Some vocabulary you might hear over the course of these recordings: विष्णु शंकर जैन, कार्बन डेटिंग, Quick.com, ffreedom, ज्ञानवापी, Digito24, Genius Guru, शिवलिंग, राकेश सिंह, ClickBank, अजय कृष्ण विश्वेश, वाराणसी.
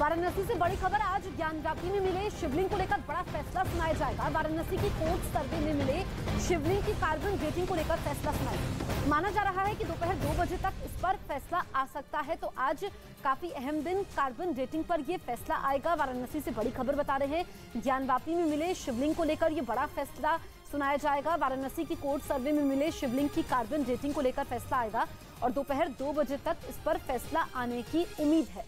वाराणसी से बड़ी खबर, आज ज्ञानवापी में मिले शिवलिंग को लेकर बड़ा फैसला सुनाया जाएगा। वाराणसी की कोर्ट सर्वे में मिले शिवलिंग की कार्बन डेटिंग को लेकर फैसला सुनाया। माना जा रहा है कि दोपहर 2 बजे तक इस पर फैसला आ सकता है। तो आज काफी अहम दिन, कार्बन डेटिंग पर यह फैसला आएगा। वाराणसी से बड़ी खबर बता रहे हैं, ज्ञानवापी में मिले शिवलिंग को लेकर यह बड़ा फैसला सुनाया जाएगा। वाराणसी की कोर्ट सर्वे में मिले शिवलिंग की कार्बन डेटिंग को लेकर फैसला आएगा और दोपहर 2 बजे तक इस पर फैसला आने की उम्मीद है।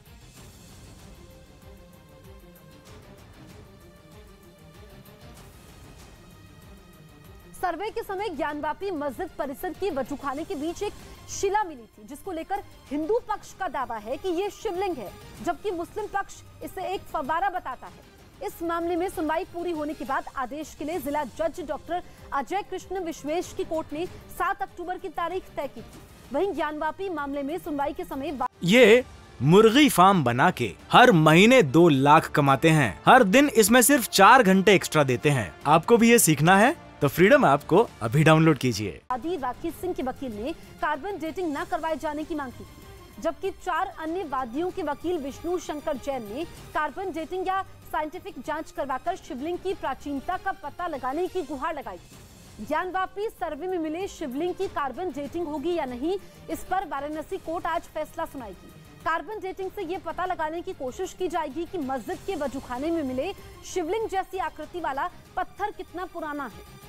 सर्वे के समय ज्ञानवापी मस्जिद परिसर के वजूखाने के बीच एक शिला मिली थी, जिसको लेकर हिंदू पक्ष का दावा है कि यह शिवलिंग है, जबकि मुस्लिम पक्ष इसे एक फव्वारा बताता है। इस मामले में सुनवाई पूरी होने के बाद आदेश के लिए जिला जज डॉक्टर अजय कृष्ण विश्वेश की कोर्ट ने 7 अक्टूबर की तारीख तय की थी। वहीं ज्ञानवापी मामले में सुनवाई के समय ये मुर्गी फार्म बना के हर महीने 2 लाख कमाते हैं। हर दिन इसमें सिर्फ 4 घंटे एक्स्ट्रा देते हैं। आपको भी ये सीखना है तो फ्रीडम ऐप को अभी डाउनलोड कीजिए। राकेश सिंह के वकील ने कार्बन डेटिंग न करवाए जाने की मांग की, जबकि 4 अन्य वादियों के वकील विष्णु शंकर जैन ने कार्बन डेटिंग या साइंटिफिक जाँच करवाकर शिवलिंग की प्राचीनता का पता लगाने की गुहार लगाई। ज्ञानवापी सर्वे में मिले शिवलिंग की कार्बन डेटिंग होगी या नहीं, इस पर वाराणसी कोर्ट आज फैसला सुनाएगी। कार्बन डेटिंग से ये पता लगाने की कोशिश की जाएगी कि मस्जिद के वजूखाने में मिले शिवलिंग जैसी आकृति वाला पत्थर कितना पुराना है।